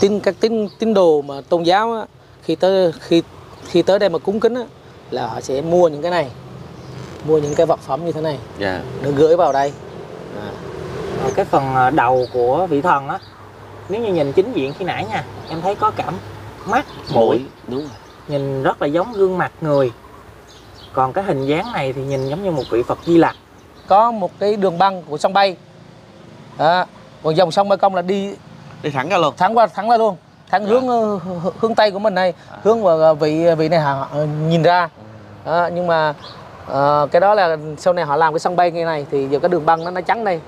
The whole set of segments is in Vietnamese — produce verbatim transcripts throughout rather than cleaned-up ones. tín các tín tín đồ mà tôn giáo á, khi tới khi khi tới đây mà cúng kính á, là họ sẽ mua những cái này, mua những cái vật phẩm như thế này, yeah, để gửi vào đây. À, rồi cái phần đầu của vị thần á, nếu như nhìn chính diện khi nãy nha, em thấy có cảm mắt, mũi, đúng rồi, nhìn rất là giống gương mặt người. Còn cái hình dáng này thì nhìn giống như một vị Phật Di Lặc. Có một cái đường băng của sông Bay. À, còn dòng sông Mekong là đi đi thẳng ra luôn, thẳng qua thẳng ra luôn, thẳng à, hướng hướng tây của mình này, à, hướng vào vị vị này họ nhìn ra. À, nhưng mà à, cái đó là sau này họ làm cái sông Bay như này thì giờ cái đường băng nó nó trắng đây.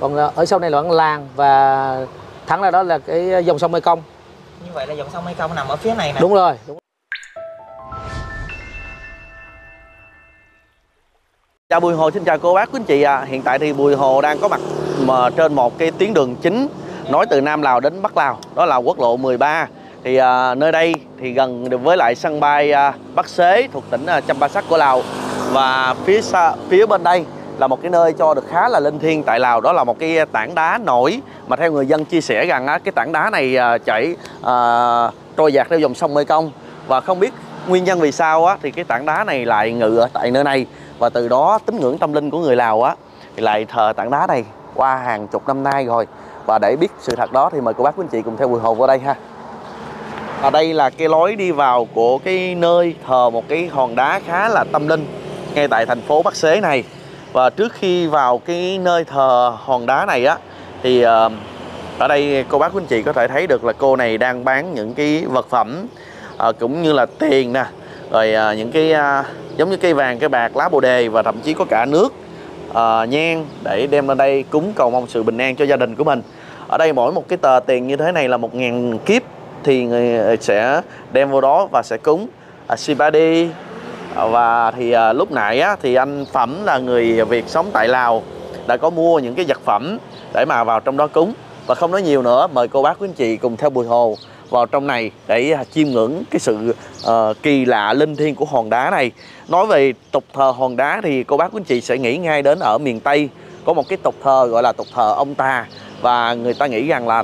Còn ở sau này là làng và thẳng ra đó là cái dòng sông Mekong. Như vậy là dòng sông Mekong nằm ở phía này nè. Đúng rồi, đúng. Chào Bùi Hồ, xin chào cô bác, quý anh chị ạ. À, hiện tại thì Bùi Hồ đang có mặt mà trên một cái tuyến đường chính nối từ Nam Lào đến Bắc Lào, đó là quốc lộ mười ba. Thì à, nơi đây thì gần với lại sân bay à, Bắc Xế thuộc tỉnh à, Champasak của Lào. Và phía xa, phía bên đây là một cái nơi cho được khá là linh thiêng tại Lào, đó là một cái tảng đá nổi mà theo người dân chia sẻ rằng á, cái tảng đá này à, chảy à, trôi dạt theo dòng sông Mekong. Và không biết nguyên nhân vì sao á, thì cái tảng đá này lại ngự ở tại nơi này, và từ đó tín ngưỡng tâm linh của người Lào á thì lại thờ tảng đá này qua hàng chục năm nay rồi. Và để biết sự thật đó thì mời cô bác quý anh chị cùng theo Bùi Hồ vào đây ha. Ở đây là cái lối đi vào của cái nơi thờ một cái hòn đá khá là tâm linh ngay tại thành phố Bắc Xế này. Và trước khi vào cái nơi thờ hòn đá này á thì ở đây cô bác quý anh chị có thể thấy được là cô này đang bán những cái vật phẩm cũng như là tiền nè, rồi những cái giống như cây vàng, cây bạc, lá bồ đề, và thậm chí có cả nước, uh, nhang để đem lên đây cúng cầu mong sự bình an cho gia đình của mình. Ở đây mỗi một cái tờ tiền như thế này là một nghìn kiếp thì người sẽ đem vô đó và sẽ cúng uh, Sipadi. uh, Và thì uh, lúc nãy á, thì anh Phẩm là người Việt sống tại Lào đã có mua những cái vật phẩm để mà vào trong đó cúng. Và không nói nhiều nữa, mời cô bác quý anh chị cùng theo Bùi Hồ vào trong này để chiêm ngưỡng cái sự uh, kỳ lạ linh thiêng của hòn đá này. Nói về tục thờ hòn đá thì cô bác quý anh chị sẽ nghĩ ngay đến ở miền Tây có một cái tục thờ gọi là tục thờ ông Tà, và người ta nghĩ rằng là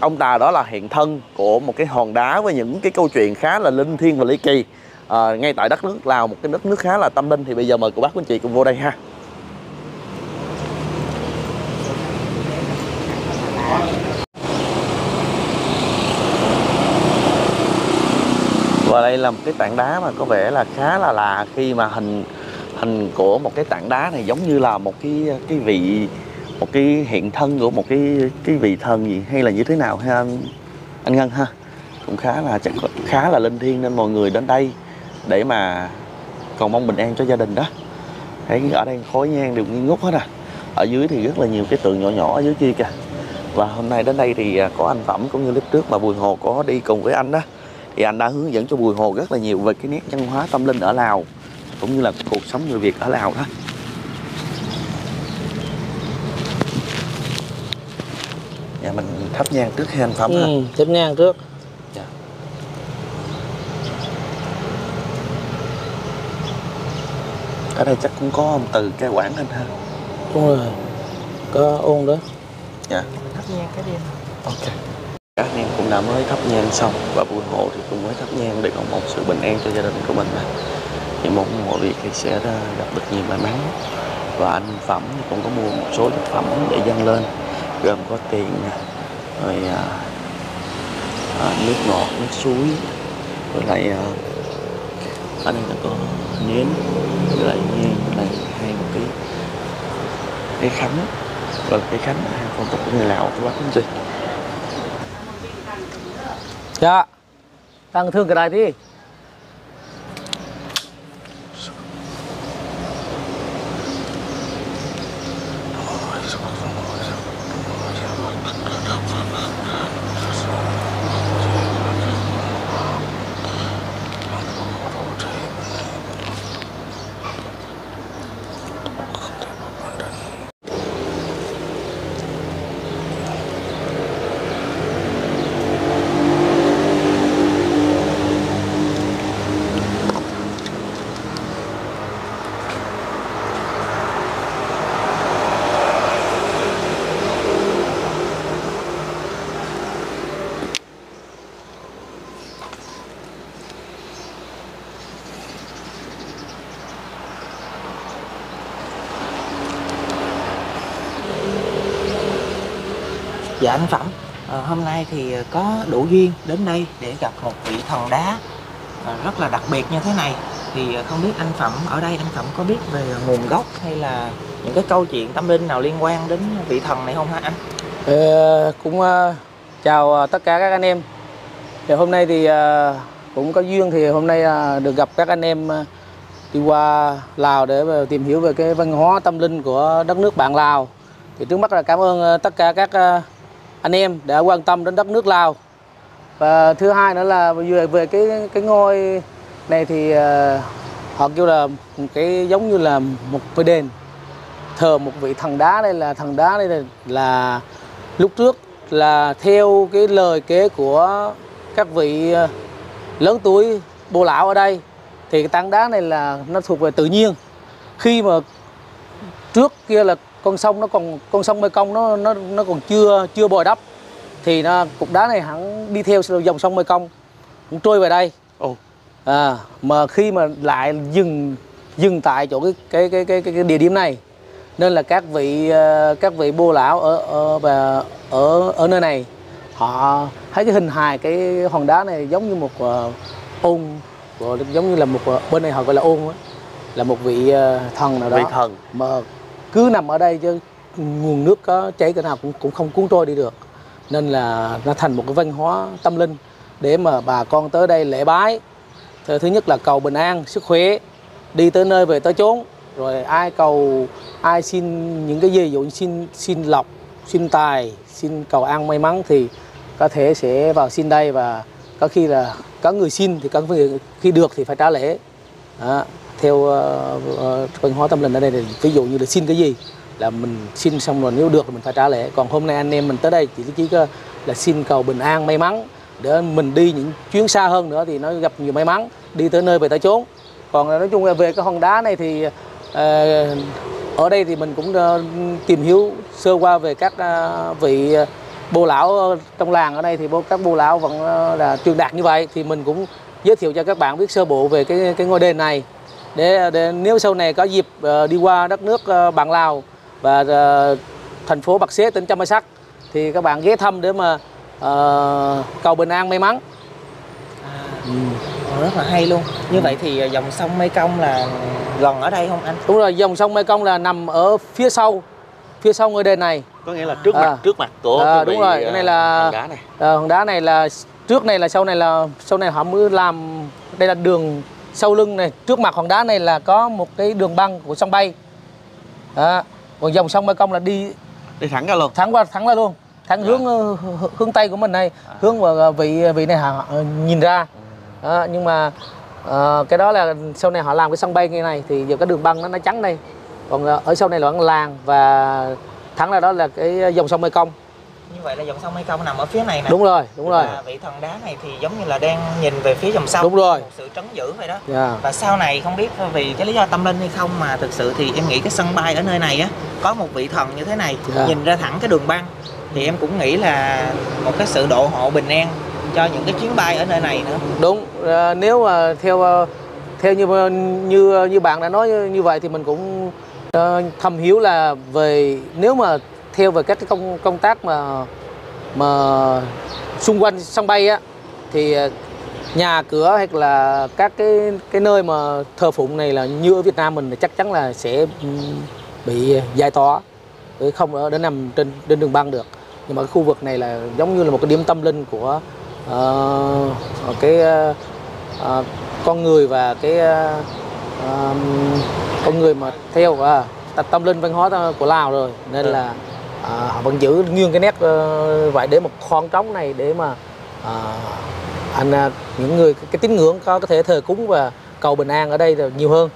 ông Tà đó là hiện thân của một cái hòn đá với những cái câu chuyện khá là linh thiêng và ly kỳ uh, ngay tại đất nước Lào, một cái đất nước khá là tâm linh. Thì bây giờ mời cô bác quý anh chị cùng vô đây ha. Và đây là một cái tảng đá mà có vẻ là khá là lạ, khi mà hình hình của một cái tảng đá này giống như là một cái cái vị một cái hiện thân của một cái cái vị thần gì hay là như thế nào ha anh, anh Ngân ha. Cũng khá là khá là linh thiêng nên mọi người đến đây để mà cầu mong bình an cho gia đình đó. Thấy ở đây khói nhang đều nghi ngút hết à. Ở dưới thì rất là nhiều cái tượng nhỏ nhỏ ở dưới kia kìa. Và hôm nay đến đây thì có anh Phẩm cũng như lúc trước mà Bùi Hồ có đi cùng với anh đó, thì anh đã hướng dẫn cho Bùi Hồ rất là nhiều về cái nét văn hóa tâm linh ở Lào cũng như là cuộc sống người Việt ở Lào đó. Dạ, mình thắp nhang trước khi anh Phẩm ha. Ừ, thắp nhang trước. Dạ. Ở đây chắc cũng có ông Từ cái Quảng anh ha. Đúng rồi, có ôn đó. Dạ. Mình thắp nhang cái đêm. Ok. Các anh em cũng đã mới thắp nhang xong và Bùi Hồ thì cũng mới thắp nhang để cầu mong sự bình an cho gia đình của mình. Thì mong mọi việc thì sẽ gặp được nhiều may mắn. Và anh Phẩm cũng có mua một số thực phẩm để dâng lên, gồm có tiền, rồi à, à, nước ngọt, nước suối, rồi lại à, ở đây là có nến, rồi lại nhang, rồi lại hai một cái cái khánh, rồi cái khánh là phong tục của người Lào của bác anh chị. Dạ, tăng thương cái này đi. Dạ anh Phẩm, à, hôm nay thì có đủ duyên đến đây để gặp một vị thần đá rất là đặc biệt như thế này. Thì không biết anh Phẩm ở đây, anh Phẩm có biết về nguồn gốc hay là những cái câu chuyện tâm linh nào liên quan đến vị thần này không hả anh? Ờ, cũng uh, chào tất cả các anh em. Thì hôm nay thì uh, cũng có duyên thì hôm nay uh, được gặp các anh em uh, đi qua Lào để uh, tìm hiểu về cái văn hóa tâm linh của đất nước bạn Lào. Thì trước mắt là cảm ơn uh, tất cả các uh, anh em đã quan tâm đến đất nước Lào. Và thứ hai nữa là về, về cái cái ngôi này thì uh, họ kêu là một cái giống như là một cái đền thờ một vị thần đá. Đây là thần đá đây là, là lúc trước là theo cái lời kế của các vị lớn tuổi bô lão ở đây thì cái tảng đá này là nó thuộc về tự nhiên. Khi mà trước kia là con sông nó còn con sông Mekong nó nó nó còn chưa chưa bồi đắp thì nó cục đá này hẳn đi theo dòng sông Mekong cũng trôi về đây. Ồ. À, mà khi mà lại dừng dừng tại chỗ cái cái cái cái, cái địa điểm này nên là các vị các vị bô lão ở ở và ở ở nơi này họ thấy cái hình hài cái hòn đá này giống như một uh, ôn, giống như là một uh, bên này họ gọi là ôn đó, là một vị uh, thần nào đó, vị thần mà cứ nằm ở đây chứ nguồn nước có chảy cỡ nào cũng cũng không cuốn trôi đi được, nên là nó thành một cái văn hóa tâm linh để mà bà con tới đây lễ bái. Thứ nhất là cầu bình an, sức khỏe, đi tới nơi về tới chốn. Rồi ai cầu, ai xin những cái gì, ví dụ xin xin lộc, xin tài, xin cầu an may mắn thì có thể sẽ vào xin đây, và có khi là có người xin thì có người khi được thì phải trả lễ. Đó, theo văn hóa tâm linh ở đây thì ví dụ như là xin cái gì là mình xin xong rồi nếu được thì mình phải trả lễ. Còn hôm nay anh em mình tới đây chỉ chỉ có là xin cầu bình an may mắn để mình đi những chuyến xa hơn nữa thì nó gặp nhiều may mắn, đi tới nơi về tới chốn. Còn nói chung là về cái hòn đá này thì ở đây thì mình cũng tìm hiểu sơ qua về các vị bô lão trong làng ở đây thì các bô lão vẫn là truyền đạt như vậy, thì mình cũng giới thiệu cho các bạn biết sơ bộ về cái cái ngôi đền này để, để nếu sau này có dịp đi qua đất nước bạn Lào và thành phố Bắc Xế, tỉnh Champasak thì các bạn ghé thăm để mà uh, cầu bình an may mắn. Ừ. Rất là hay luôn. Như vậy thì dòng sông Mekong là gần ở đây không anh? Đúng rồi, dòng sông Mekong là nằm ở phía sau, phía sau ngôi đền này. Có nghĩa là trước à, mặt trước mặt của à, đúng rồi, cái này là hòn đá này. À, hòn đá này là trước này là sau này là sau này họ mới làm, đây là đường sau lưng này, trước mặt hòn đá này là có một cái đường băng của sông Bay. À, còn dòng sông Mekong là đi đi thẳng ra luôn, thẳng qua thẳng ra luôn, thẳng à. hướng hướng tây của mình này, à. hướng vào vị vị này họ nhìn ra. À, nhưng mà à, cái đó là sau này họ làm cái sân bay như này thì giờ cái đường băng nó nó trắng đây, còn ở sau này là làng và thẳng ra đó là cái dòng sông Mekong. Như vậy là dòng sông Mekong nằm ở phía này nè. Đúng rồi, đúng rồi. Và vị thần đá này thì giống như là đang nhìn về phía dòng sông. Đúng rồi. Một sự trấn giữ vậy đó. Yeah. Và sau này không biết vì cái lý do tâm linh hay không mà thực sự thì em nghĩ cái sân bay ở nơi này á có một vị thần như thế này, yeah. nhìn ra thẳng cái đường băng thì em cũng nghĩ là một cái sự độ hộ bình an cho những cái chuyến bay ở nơi này nữa. Đúng, à, nếu mà theo theo như như như bạn đã nói như vậy thì mình cũng uh, thầm hiểu là về nếu mà theo về các cái công công tác mà mà xung quanh sân bay á thì nhà cửa hay là các cái cái nơi mà thờ phụng này là như ở Việt Nam mình thì chắc chắn là sẽ bị giải tỏa để không để nằm trên trên đường băng được. Nhưng mà cái khu vực này là giống như là một cái điểm tâm linh của Uh, cái uh, uh, con người và cái uh, uh, con người mà theo uh, tâm linh văn hóa của Lào rồi nên là uh, họ vẫn giữ nguyên cái nét uh, vậy để một khoảng trống này để mà uh, anh uh, những người cái tín ngưỡng có có thể thờ cúng và cầu bình an ở đây là nhiều hơn.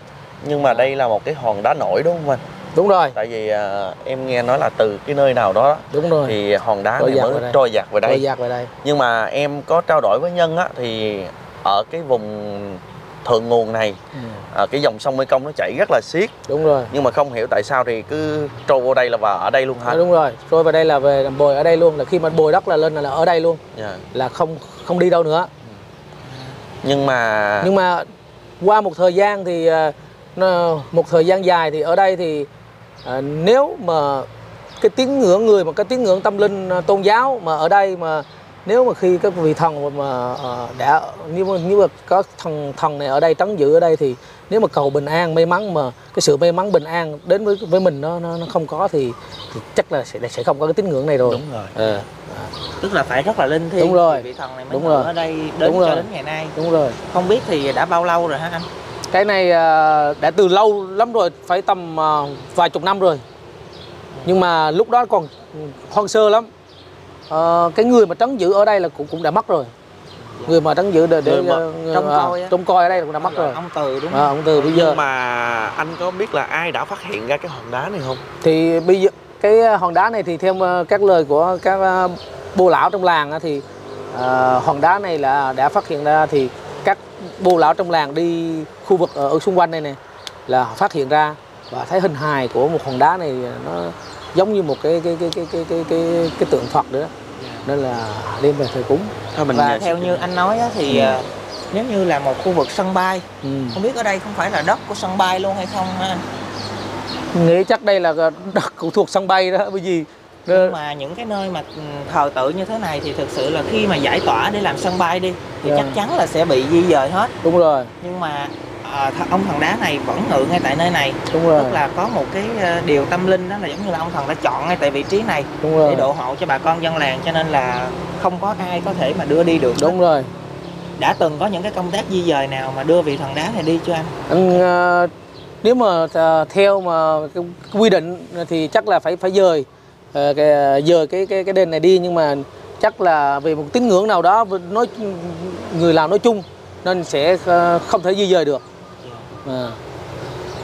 Nhưng mà đây là một cái hòn đá nổi đúng không anh? Đúng rồi. Tại vì à, em nghe nói là từ cái nơi nào đó đúng rồi. Thì hòn đá trôi này mới đây. trôi dạt về đây. Trôi dạt về đây. Nhưng mà em có trao đổi với Nhân á thì ở cái vùng thượng nguồn này ừ. à, cái dòng sông Mekong nó chảy rất là xiết. Đúng rồi. Nhưng mà không hiểu tại sao thì cứ trôi vô đây là vào ở đây luôn hả? À, đúng rồi. Trôi vào đây là về làm bồi ở đây luôn, là khi mà bồi đất là lên là, là ở đây luôn. Yeah. Là không không đi đâu nữa. Nhưng mà nhưng mà qua một thời gian thì nó, một thời gian dài thì ở đây thì à, nếu mà cái tín ngưỡng người mà cái tín ngưỡng tâm linh tôn giáo, mà ở đây mà nếu mà khi các vị thần mà đã nếu mà, nếu mà có thần thần này ở đây trấn giữ ở đây thì nếu mà cầu bình an may mắn mà cái sự may mắn bình an đến với với mình nó nó, nó không có thì, thì chắc là sẽ sẽ không có cái tín ngưỡng này rồi. Đúng rồi. À. À. Tức là phải rất là linh thiêng. Đúng rồi. Vị thần này mới ngồi ở đây đến cho đến ngày nay. Đúng rồi. Không biết thì đã bao lâu rồi hả anh? Cái này đã từ lâu lắm rồi, phải tầm vài chục năm rồi. Nhưng mà lúc đó còn hoang sơ lắm. À, cái người mà trấn giữ ở đây là cũng cũng đã mất rồi. Dạ. Người mà trấn giữ để, để mà, người, trông, coi à, trông coi ở đây cũng đã mất rồi. Ông Từ đúng không? À, ông Từ bây giờ. Nhưng mà anh có biết là ai đã phát hiện ra cái hòn đá này không? Thì bây giờ cái hòn đá này thì theo các lời của các bô lão trong làng thì à, hòn đá này là đã phát hiện ra, thì các bô lão trong làng đi khu vực ở, ở xung quanh đây này là phát hiện ra và thấy hình hài của một hòn đá này nó giống như một cái cái cái cái cái cái cái, cái tượng Phật nữa, nên là đem về thờ cúng. Thôi mình và theo như anh nói á, thì ừ. nếu như là một khu vực sân bay, ừ. không biết ở đây không phải là đất của sân bay luôn hay không anh? Nghĩ chắc đây là đất cũng thuộc sân bay đó, bởi vì nhưng mà những cái nơi mà thờ tự như thế này thì thực sự là khi mà giải tỏa để làm sân bay đi thì yeah. chắc chắn là sẽ bị di dời hết. Đúng rồi. Nhưng mà À, ông thần đá này vẫn ngự ngay tại nơi này. Đúng rồi. Tức là có một cái điều tâm linh đó là giống như là ông thần đã chọn ngay tại vị trí này để độ hộ cho bà con dân làng, cho nên là không có ai có thể mà đưa đi được. Đúng đó. Rồi. Đã từng có những cái công tác di dời nào mà đưa vị thần đá này đi chưa anh? Anh à, nếu mà theo mà quy định thì chắc là phải phải dời à, cái, dời cái cái cái đền này đi, nhưng mà chắc là vì một tín ngưỡng nào đó nói người Lào nói chung nên sẽ không thể di dời được. À.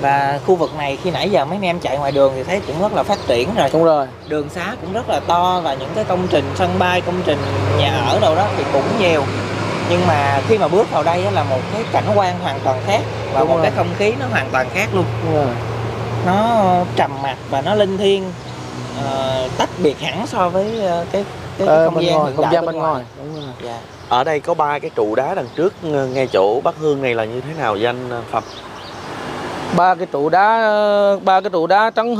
Và khu vực này khi nãy giờ mấy anh em chạy ngoài đường thì thấy cũng rất là phát triển rồi. Đúng rồi. Đường xá cũng rất là to và những cái công trình sân bay, công trình nhà ở đâu đó thì cũng nhiều. Nhưng mà khi mà bước vào đây là một cái cảnh quan hoàn toàn khác và Đúng một rồi. cái không khí nó hoàn toàn khác luôn. Đúng rồi. Nó trầm mặc và nó linh thiêng, uh, tách biệt hẳn so với uh, cái, cái, ờ, cái không gian hiện đại bên ngoài. Đúng rồi. Dạ. Ở đây có ba cái trụ đá đằng trước ngay chỗ Bắc Hương này là như thế nào vậy anh Phẩm? Ba cái trụ đá ba cái trụ đá trắng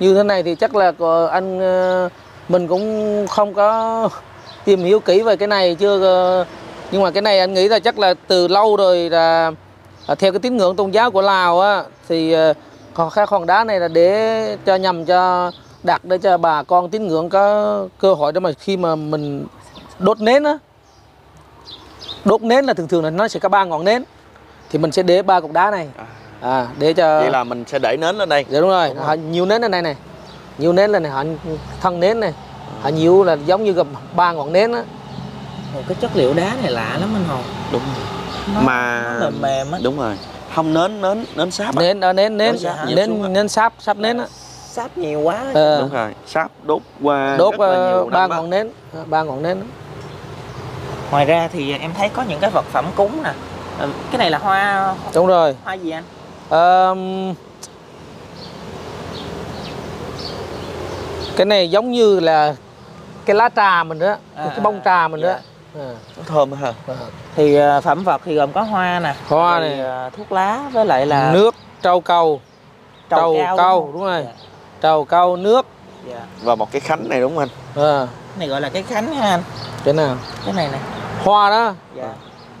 như thế này thì chắc là anh mình cũng không có tìm hiểu kỹ về cái này chưa, nhưng mà cái này anh nghĩ là chắc là từ lâu rồi, là theo cái tín ngưỡng tôn giáo của Lào á thì các hòn đá này là để cho nhằm cho đặt để cho bà con tín ngưỡng có cơ hội để mà khi mà mình đốt nến á, đốt nến là thường thường là nó sẽ có ba ngọn nến, thì mình sẽ để ba cục đá này, à, để cho vậy là mình sẽ để nến lên đây. Dạ, đúng rồi, đúng rồi. Nhiều nến lên đây này, nhiều nến lên này, họ thân nến này, họ nhiều là giống như gặp ba ngọn nến á. Cái chất liệu đá này lạ lắm anh Hồng. Đúng. Nó, mà nó mềm mềm á. Đúng rồi. Không nến nến nến sáp. Nến nến nến nến nến, nến sáp sáp nến á. Sáp nhiều quá. Ờ. Đúng rồi. Sáp đốt qua. Đốt ba ngọn nến, ba ngọn nến. Ngoài ra thì em thấy có những cái vật phẩm cúng nè. Cái này là hoa... Đúng rồi. Hoa gì anh? À, cái này giống như là cái lá trà mình đó, à, cái bông trà mình dạ. đó. À. Thơm hả? À. Thì phẩm vật thì gồm có hoa nè, hoa này, thuốc lá với lại là... Nước, trầu cầu. Trầu cầu, đúng rồi. Dạ. Trầu cầu, nước. Dạ. Và một cái khánh này đúng không anh? À. Cái này gọi là cái khánh ha anh? Cái nào? Cái này nè. Hoa đó. Dạ.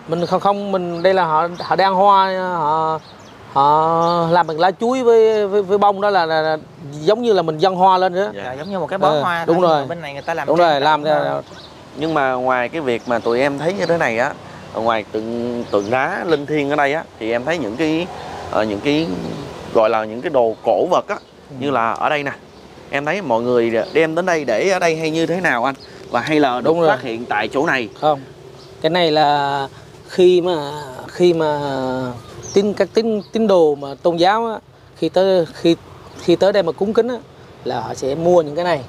Mình không không mình đây là họ họ đang hoa, họ họ làm bằng lá chuối với với, với bông đó là, là, là giống như là mình dâng hoa lên nữa. Dạ, giống như một cái bó à, hoa. Đúng rồi. Bên này người ta làm. Đúng rồi, làm ra. Rồi. Nhưng mà ngoài cái việc mà tụi em thấy như thế này á, ngoài tượng tượng đá linh thiêng ở đây á, thì em thấy những cái những cái gọi là những cái đồ cổ vật á, như là ở đây nè. Em thấy mọi người đem đến đây để ở đây hay như thế nào anh? Và hay là đúng được phát hiện tại chỗ này? Không. Cái này là khi mà khi mà tín các tín tín đồ mà tôn giáo á, khi tới khi khi tới đây mà cúng kính á, là họ sẽ mua những cái này,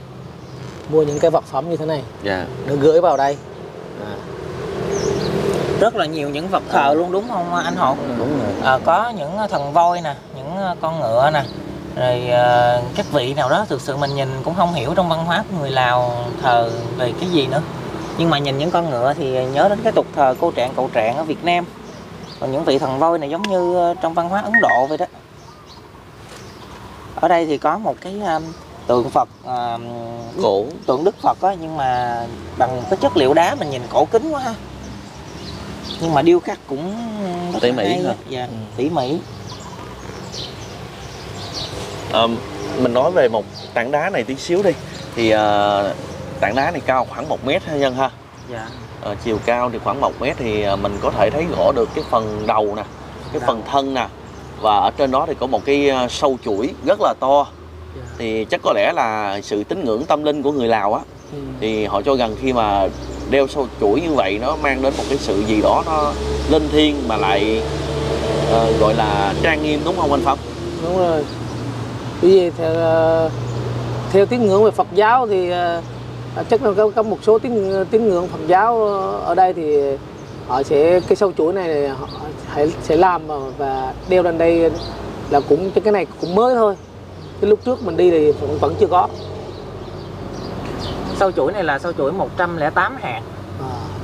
mua những cái vật phẩm như thế này, yeah. để gửi vào đây. À. Rất là nhiều những vật thờ luôn đúng không anh Hậu? Đúng rồi. À, có những thần voi nè, những con ngựa nè. Rồi uh, các vị nào đó thực sự mình nhìn cũng không hiểu trong văn hóa của người Lào thờ về cái gì nữa. Nhưng mà nhìn những con ngựa thì nhớ đến cái tục thờ cô Trạng cậu Trạng ở Việt Nam. Còn những vị thần voi này giống như trong văn hóa Ấn Độ vậy đó. Ở đây thì có một cái um, tượng Phật à, cổ, tượng Đức Phật á, nhưng mà bằng cái chất liệu đá mình nhìn cổ kính quá ha. Nhưng mà điêu khắc cũng tỉ mỉ hả? Dạ, ừ. tỉ mỉ. À, mình nói về một tảng đá này tí xíu đi. Thì à, tảng đá này cao khoảng một mét ha Nhân ha? Dạ. À, chiều cao thì khoảng một mét thì mình có thể thấy rõ được cái phần đầu nè, cái Đà. phần thân nè. Và ở trên đó thì có một cái sâu chuỗi rất là to. Dạ. Thì chắc có lẽ là sự tín ngưỡng tâm linh của người Lào á, ừ. thì họ cho rằng khi mà đeo sâu chuỗi như vậy nó mang đến một cái sự gì đó nó linh thiêng mà lại uh, gọi là trang nghiêm, đúng không anh Phẩm? Đúng rồi. Bởi vì theo, theo tín ngưỡng về Phật giáo thì uh, chắc là có, có một số tín, tín ngưỡng Phật giáo ở đây thì họ sẽ cái sâu chuỗi này, này họ sẽ làm và đeo lên đây là cũng cái này cũng mới thôi. Cái lúc trước mình đi thì vẫn, vẫn chưa có. Sâu chuỗi này là sâu chuỗi một trăm lẻ tám hạt.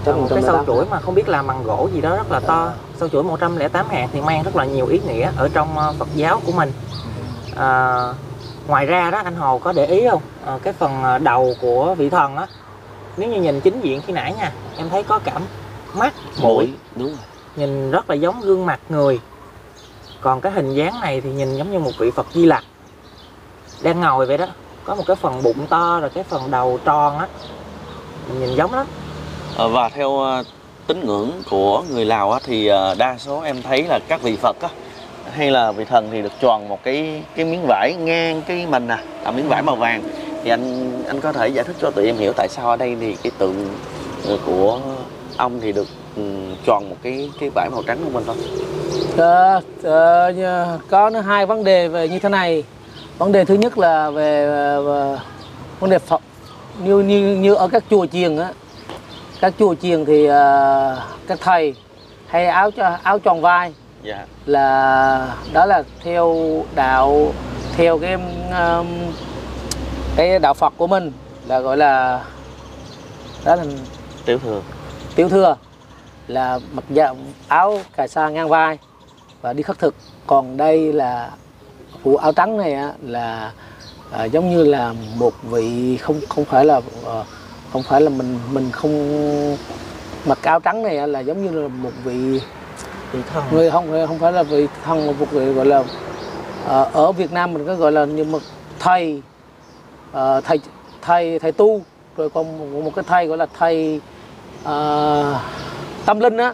À, một cái sâu chuỗi mà không biết làm bằng gỗ gì đó rất là to. Sâu chuỗi một trăm lẻ tám hạt thì mang rất là nhiều ý nghĩa ở trong Phật giáo của mình. À, ngoài ra đó anh Hồ có để ý không? À, cái phần đầu của vị thần á, nếu như nhìn chính diện khi nãy nha, em thấy có cảm mắt, mũi, đúng rồi. Nhìn rất là giống gương mặt người. Còn cái hình dáng này thì nhìn giống như một vị Phật Di Lặc đang ngồi vậy đó. Có một cái phần bụng to rồi cái phần đầu tròn á, nhìn giống lắm. Và theo tín ngưỡng của người Lào á, thì đa số em thấy là các vị Phật á, hay là vị thần thì được tròn một cái cái miếng vải ngang cái mình nè, à, miếng vải màu vàng. Thì anh anh có thể giải thích cho tụi em hiểu tại sao ở đây thì cái tượng của ông thì được tròn một cái cái vải màu trắng của mình không? À, à, có hai vấn đề về như thế này. Vấn đề thứ nhất là về, về vấn đề Phật, như như như ở các chùa chiền á, các chùa chiền thì uh, các thầy hay áo áo tròn vai, yeah. là đó là theo đạo, theo cái um, cái đạo Phật của mình là gọi là đó là tiểu thừa, tiểu thừa là mặc dạ, áo cà sa ngang vai và đi khất thực. Còn đây là vụ áo trắng này á, là à, giống như là một vị không không phải là à, không phải là mình mình không mặc áo trắng này á, là giống như là một vị vị thần, người không không phải là vị thần mà một vị gọi là à, ở Việt Nam mình có gọi là như một thầy à, thầy thầy thầy tu, rồi còn một, một cái thầy gọi là thầy à, tâm linh á,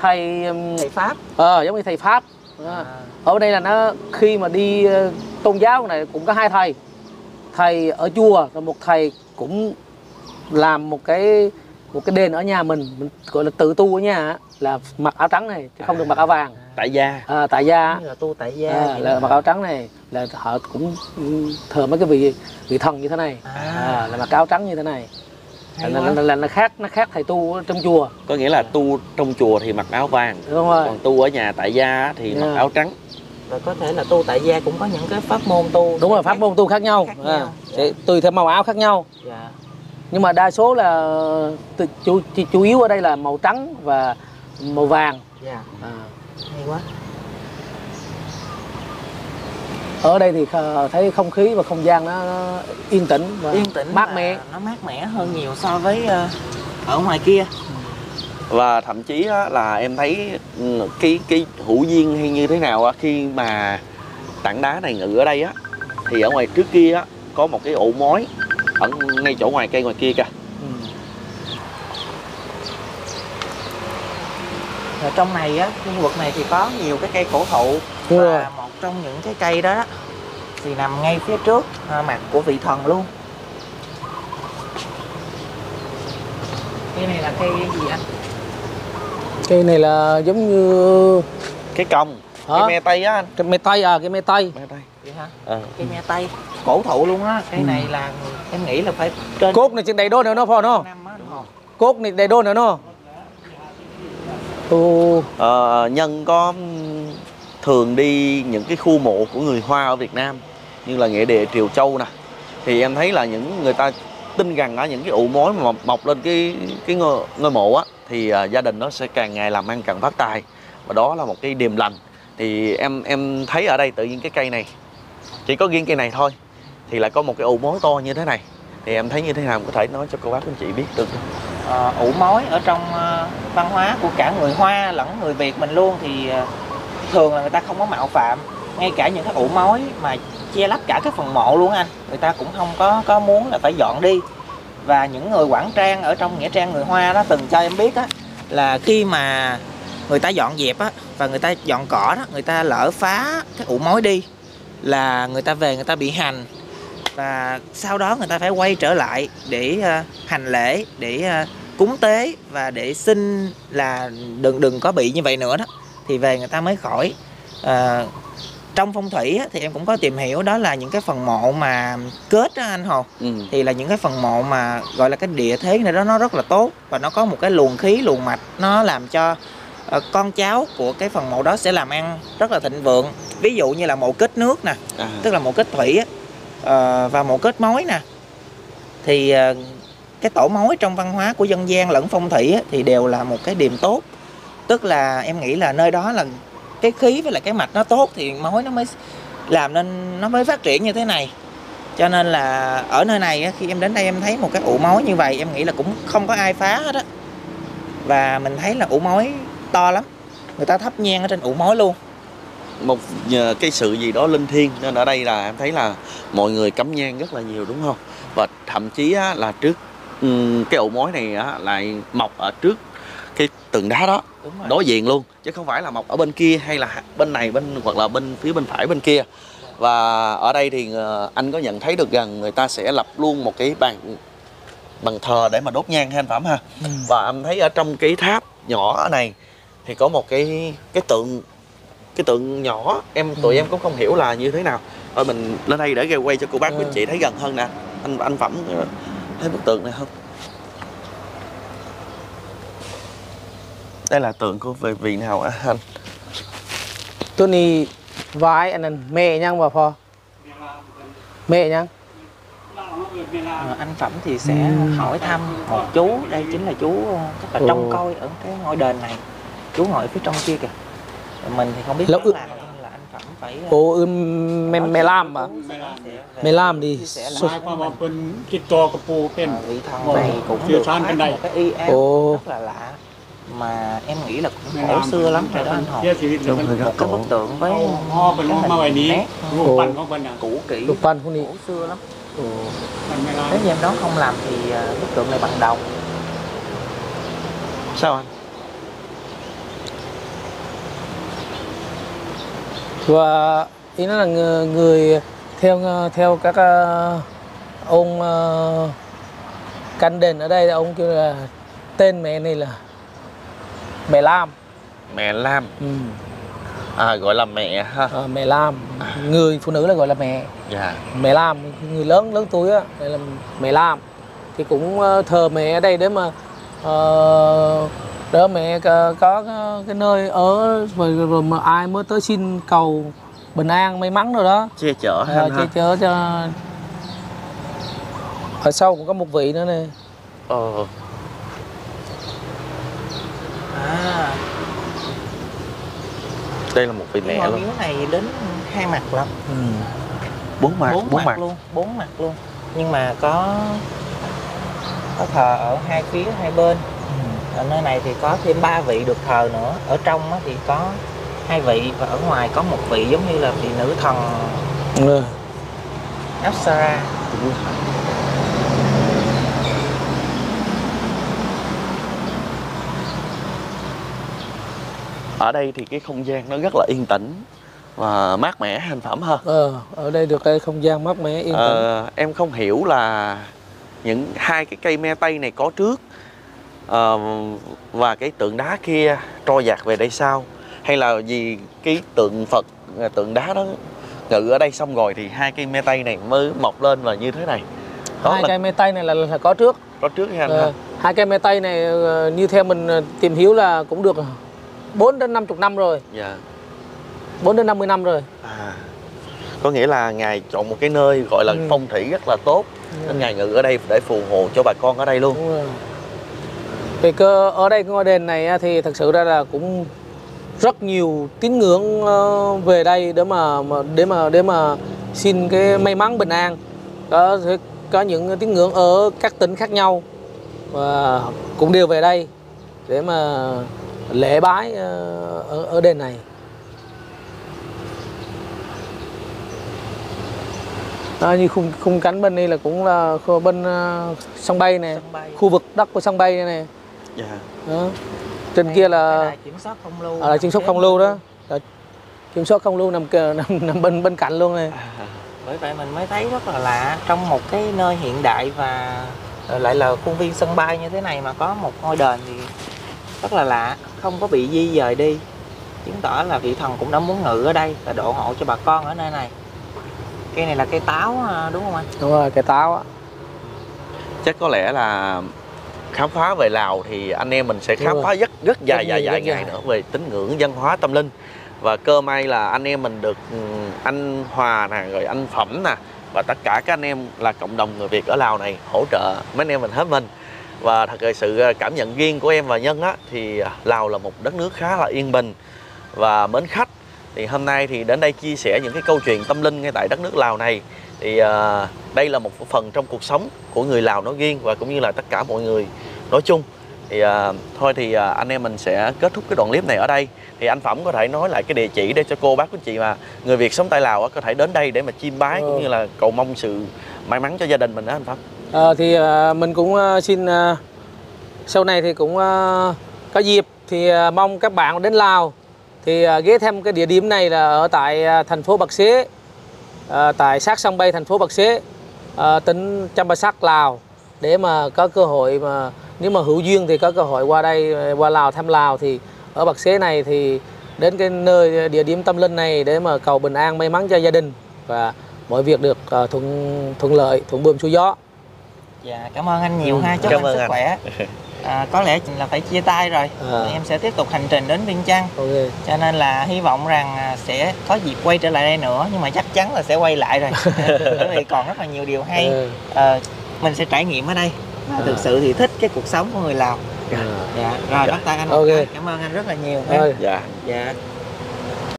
thầy thầy pháp, à, giống như thầy pháp. À. Ở đây là nó khi mà đi uh, tôn giáo này cũng có hai thầy, thầy ở chùa rồi một thầy cũng làm một cái một cái đền ở nhà mình, mình gọi là tự tu ở nhà, là mặc áo trắng này chứ không à, được mặc áo vàng. Tại gia. À, tại gia. Là tu tại gia. À, là mặc áo trắng này là họ cũng thờ mấy cái vị vị thần như thế này, à. À, là mặc áo trắng như thế này. Là, là, là nó khác nó khác thầy tu trong chùa, có nghĩa là tu trong chùa thì mặc áo vàng, đúng rồi. Còn tu ở nhà tại gia thì yeah. mặc áo trắng. Và có thể là tu tại gia cũng có những cái pháp môn tu, đúng rồi, pháp khác, môn tu khác nhau, khác à, nhau. Yeah. Tùy theo màu áo khác nhau, yeah. nhưng mà đa số là chủ, chủ yếu ở đây là màu trắng và màu vàng, yeah. à. Hay quá. Ở đây thì thấy không khí và không gian nó yên tĩnh và yên tĩnh mát mẻ, nó mát mẻ hơn nhiều so với ở ngoài kia. Và thậm chí là em thấy cái cái hữu duyên hay như thế nào khi mà tảng đá này ngự ở đây á, thì ở ngoài trước kia á có một cái ụ mối ở ngay chỗ ngoài cây ngoài kia kìa. Ở trong này á, khu vực này thì có nhiều cái cây cổ thụ, và một trong những cái cây đó, đó thì nằm ngay phía trước à, mặt của vị thần luôn. Cây này là cây gì anh? Cây này là giống như cái còng, cái me tây á anh. Cái me tây à, cái me tây. Me tây. Vậy hả? Ờ. Cây me tây, cổ thụ luôn á. Cây ừ. này là em nghĩ là phải trên cốt này trên đầy đô nữa nó phò nó. Cốt này đầy đô nữa nó. Uh, Nhân có thường đi những cái khu mộ của người Hoa ở Việt Nam như là nghĩa địa Triều Châu nè, thì em thấy là những người ta tin rằng đó, những cái ụ mối mà mọc lên cái cái ngôi, ngôi mộ á, thì uh, gia đình nó sẽ càng ngày làm ăn càng phát tài, và đó là một cái điềm lành. Thì em em thấy ở đây tự nhiên cái cây này, chỉ có riêng cây này thôi, thì lại có một cái ụ mối to như thế này. Thì em thấy như thế nào có thể nói cho cô bác anh chị biết được không? À, ụ mối ở trong uh, văn hóa của cả người Hoa lẫn người Việt mình luôn thì uh, thường là người ta không có mạo phạm. Ngay cả những cái ụ mối mà che lấp cả các phần mộ luôn anh, người ta cũng không có có muốn là phải dọn đi. Và những người quản trang ở trong nghĩa trang người Hoa đó từng cho em biết á, là khi mà người ta dọn dẹp á, và người ta dọn cỏ đó, người ta lỡ phá cái ụ mối đi là người ta về người ta bị hành. Và sau đó người ta phải quay trở lại để uh, hành lễ, để uh, cúng tế và để xin là đừng đừng có bị như vậy nữa đó. Thì về người ta mới khỏi. uh, Trong phong thủy á, thì em cũng có tìm hiểu đó là những cái phần mộ mà kết đó anh Hồ, ừ. Thì là những cái phần mộ mà gọi là cái địa thế này đó nó rất là tốt. Và nó có một cái luồng khí, luồng mạch, nó làm cho uh, con cháu của cái phần mộ đó sẽ làm ăn rất là thịnh vượng. Ví dụ như là mộ kết nước nè, à. Tức là mộ kết thủy á, uh, và mộ kết mối nè. Thì uh, cái tổ mối trong văn hóa của dân gian lẫn phong thủy á, thì đều là một cái điểm tốt. Tức là em nghĩ là nơi đó là cái khí với lại cái mạch nó tốt thì mối nó mới làm nên nó mới phát triển như thế này. Cho nên là ở nơi này khi em đến đây em thấy một cái ụ mối như vậy, em nghĩ là cũng không có ai phá hết á. Và mình thấy là ụ mối to lắm, người ta thắp nhang ở trên ụ mối luôn. Một nhờ cái sự gì đó linh thiêng nên ở đây là em thấy là mọi người cắm nhang rất là nhiều đúng không? Và thậm chí là trước cái ụ mối này lại mọc ở trước cái tường đá đó đối diện luôn, chứ không phải là mọc ở bên kia hay là bên này bên hoặc là bên phía bên phải bên kia. Và ở đây thì anh có nhận thấy được rằng người ta sẽ lập luôn một cái bàn bàn thờ để mà đốt nhang ha anh Phẩm ha. Ừ. Và anh thấy ở trong cái tháp nhỏ ở này thì có một cái cái tượng cái tượng nhỏ, em tụi ừ. em cũng không hiểu là như thế nào. Rồi mình lên đây để quay cho cô bác quý ừ. chị thấy gần hơn nè. Anh anh Phẩm thấy bức tượng này không? Đây là tượng của về vị nào á anh? Tôi đi vái anh anh mẹ nhang bà phò. Mẹ nhang. Anh Phẩm thì sẽ ừ. hỏi thăm một chú, đây chính là chú chắc là ừ. trông coi ở cái ngôi đền này. Chú ngồi phía trong kia kìa. Mình thì không biết lắm là là anh Phẩm phải cô ư mẹ mẹ Lam mà. Mẹ Lam đi. Sai qua một bên cái to của cô bên vị thần này cũng được một cái y án rất là lạ. Mà em nghĩ là cũng cổ xưa lắm rồi đó anh Hồ. Một cái bức tượng với cái nét cũ kỹ, cổ xưa lắm. Nếu như em đó không làm thì bức tượng này bằng đồng. Sao anh? Và ý nó là người theo theo các ông căn đền ở đây, ông kêu là tên mẹ này là Mẹ Lam. Mẹ Lam. Ừ. À, gọi là mẹ ha. À, Mẹ Lam. À. Người phụ nữ là gọi là mẹ. Dạ. Mẹ Lam, người lớn lớn tuổi á, đây là Mẹ Lam. Thì cũng thờ mẹ ở đây để mà uh, đỡ mẹ có, có cái nơi ở rồi, rồi mà ai mới tới xin cầu bình an may mắn rồi đó. Che chở ha. À, che chở cho. Ở sau cũng có một vị nữa nè. Ờ. À. Đây là một vị mẹ luôn. Miếu này đến hai mặt lắm. Ừ. Bốn mặt, bốn, bốn mặt, mặt luôn, bốn mặt luôn. Nhưng mà có có thờ ở hai phía hai bên. Ừ. Ở nơi này thì có thêm ba vị được thờ nữa. Ở trong thì có hai vị và ở ngoài có một vị giống như là vị nữ thần. Ừ. Áp sa ra. Ừ. Ở đây thì cái không gian nó rất là yên tĩnh và mát mẻ anh Phẩm ha. Ờ, ở đây được cái không gian mát mẻ yên ờ, tĩnh. Em không hiểu là những hai cái cây me tây này có trước ờ, và cái tượng đá kia trôi dạt về đây sau, hay là vì cái tượng Phật, tượng đá đó ngự ở đây xong rồi thì hai cây me tây này mới mọc lên và như thế này. Đó hai là... cây me tây này là, là có trước. Có trước hay anh ờ, ha? Hai cây me tây này như theo mình tìm hiểu là cũng được bốn đến năm mươi năm rồi. Dạ. bốn đến năm mươi năm rồi. À. Có nghĩa là ngài chọn một cái nơi gọi là ừ. phong thủy rất là tốt. Ừ. Nên ngài ngự ở đây để phù hộ cho bà con ở đây luôn. Đúng rồi. Về cơ ở đây ngôi đền này thì thật sự ra là cũng rất nhiều tín ngưỡng về đây để mà để mà để mà xin cái may mắn bình an. có, có những tín ngưỡng ở các tỉnh khác nhau và cũng đều về đây để mà lễ bái ở, ở đền này. À, như khung, khung cánh bên đây là cũng là bên uh, sân bay này, sân bay. Khu vực đất của sân bay này, này. Dạ. Đó. Trên này, kia là đài kiểm soát không lưu, à, là kiểm soát không lưu đó, là kiểm soát không lưu nằm, nằm nằm bên bên cạnh luôn này. À, bởi vậy mình mới thấy rất là lạ, trong một cái nơi hiện đại và lại là khuôn viên sân bay như thế này mà có một ngôi đền thì rất là lạ, không có bị di dời đi, chứng tỏ là vị thần cũng đã muốn ngự ở đây và độ hộ cho bà con ở nơi này. Cây này là cây táo đúng không anh? Đúng rồi, cây táo á. Chắc có lẽ là khám phá về Lào thì anh em mình sẽ khám phá rất rất dài dài dài ngày nữa về tín ngưỡng, văn hóa, tâm linh. Và cơ may là anh em mình được anh Hòa nè, rồi anh Phẩm nè, và tất cả các anh em là cộng đồng người Việt ở Lào này hỗ trợ mấy anh em mình hết mình. Và thật sự cảm nhận riêng của em và Nhân á, thì Lào là một đất nước khá là yên bình và mến khách. Thì hôm nay thì đến đây chia sẻ những cái câu chuyện tâm linh ngay tại đất nước Lào này. Thì uh, đây là một phần trong cuộc sống của người Lào nói riêng và cũng như là tất cả mọi người nói chung. Thì uh, thôi thì uh, anh em mình sẽ kết thúc cái đoạn clip này ở đây. Thì anh Phẩm có thể nói lại cái địa chỉ để cho cô bác của chị mà người Việt sống tại Lào có thể đến đây để mà chiêm bái, ừ. cũng như là cầu mong sự may mắn cho gia đình mình đó anh Phẩm. À, thì uh, mình cũng uh, xin uh, sau này thì cũng uh, có dịp thì uh, mong các bạn đến Lào thì ghé thăm cái địa điểm này là ở tại thành phố Bắc Xế, tại sát sân bay thành phố Bắc Xế, tỉnh Champasak, Lào, để mà có cơ hội mà nếu mà hữu duyên thì có cơ hội qua đây, qua Lào thăm Lào thì ở Bắc Xế này thì đến cái nơi địa điểm tâm linh này để mà cầu bình an may mắn cho gia đình và mọi việc được thuận thuận lợi, thuận buồm xuôi gió. Dạ, cảm ơn anh nhiều ha, chúc anh sức khỏe. À, có lẽ là phải chia tay rồi, à. Em sẽ tiếp tục hành trình đến Viên Chăn, okay. Cho nên là hy vọng rằng sẽ có dịp quay trở lại đây nữa, nhưng mà chắc chắn là sẽ quay lại rồi. Bởi vì còn rất là nhiều điều hay, à, mình sẽ trải nghiệm ở đây, à. Thực sự thì thích cái cuộc sống của người Lào, à. Dạ, rồi bắt tay anh, okay. Cảm ơn anh rất là nhiều, okay. Dạ. Dạ.